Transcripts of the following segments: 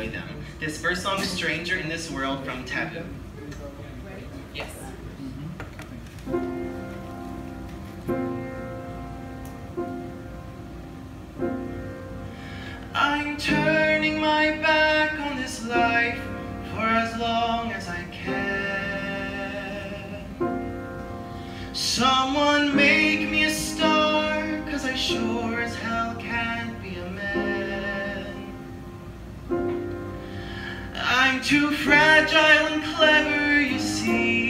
enjoy them. This first song, Stranger in This World from Taboo. Yes. I'm turning my back on this life for as long as I can. Someone make me a star, 'cause I sure as hell can't be a man. I'm too fragile and clever, you see,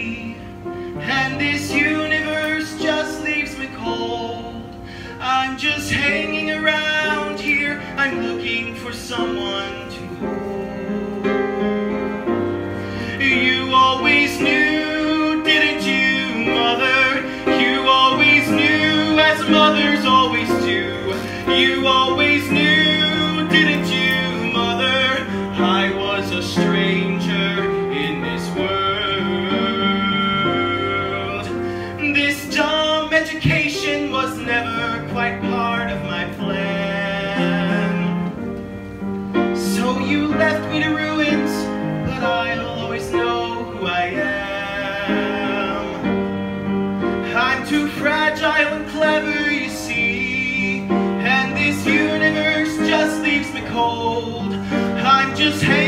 and this universe just leaves me cold. I'm just hanging around here, I'm looking for someone to hold. You always knew, didn't you, mother? You always knew, as mothers always do. You always knew, didn't you, mother? I was a stranger in this world. This dumb education was never quite part of my plan. So you left me to ruins, but I'll always know who I am. I'm too fragile and clever, you see, and this universe just leaves me cold. I'm just